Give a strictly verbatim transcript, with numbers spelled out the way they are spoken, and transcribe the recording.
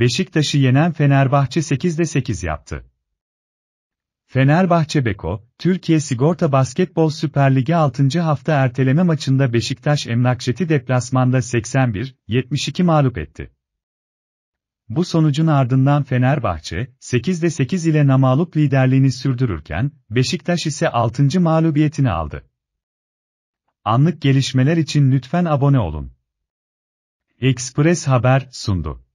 Beşiktaş'ı yenen Fenerbahçe sekizde sekiz yaptı. Fenerbahçe Beko, Türkiye Sigorta Basketbol Süper Ligi altıncı hafta erteleme maçında Beşiktaş Emlakçı'yı deplasmanda seksen bir yetmiş iki mağlup etti. Bu sonucun ardından Fenerbahçe, sekizde sekiz ile namağlup liderliğini sürdürürken, Beşiktaş ise altıncı mağlubiyetini aldı. Anlık gelişmeler için lütfen abone olun. Ekspress Haber sundu.